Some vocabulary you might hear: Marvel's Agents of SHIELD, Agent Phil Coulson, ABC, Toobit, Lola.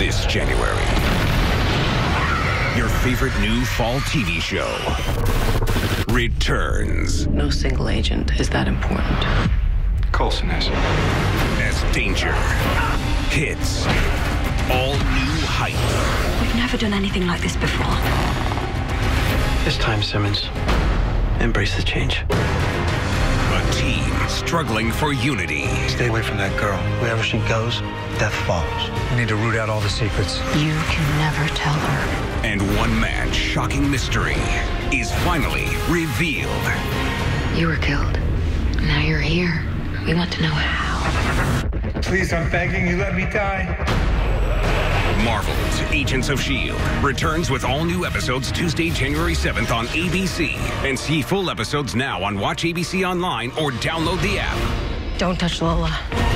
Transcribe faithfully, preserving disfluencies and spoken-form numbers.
this January. Your favorite new fall T V show returns. No single agent is that important. Coulson is. As danger hits all new heights. We've never done anything like this before. This time, Simmons, embrace the change. A team struggling for unity. Stay away from that girl. Wherever she goes, death follows. We need to root out all the secrets. You can never tell her. And one man's shocking mystery is finally revealed. You were killed. Now you're here. We want to know how. Please, I'm begging you, let me die. Marvel's Agents of S H I E L D returns with all new episodes Tuesday, January seventh on A B C. And see full episodes now on Watch A B C Online or download the app. Don't touch Lola.